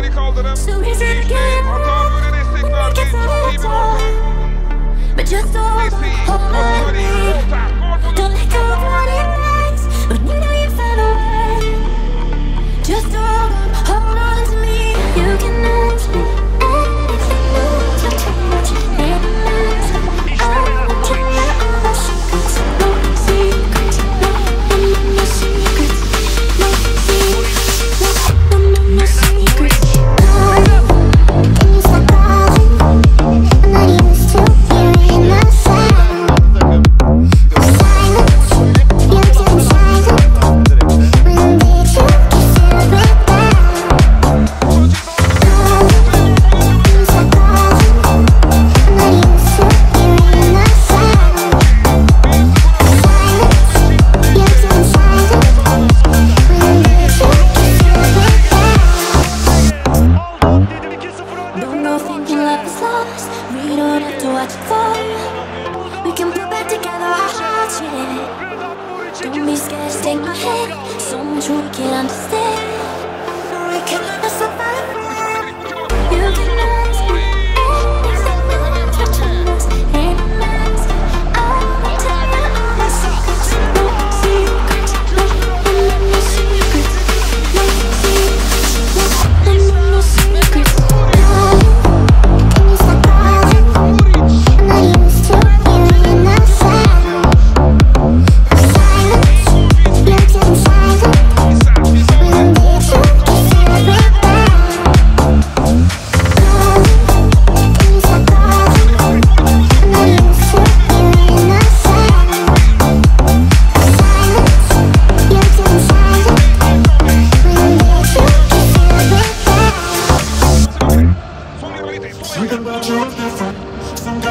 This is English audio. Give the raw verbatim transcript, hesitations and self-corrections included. elleri kaldırın. Gençlerin hata böyle destek verdiği çok iyi bir ortam. Desteği, hoparlörü, ortamı, ortamı. Don't be scared to take my hand. So much we can't understand. We can learn to survive. You can learn.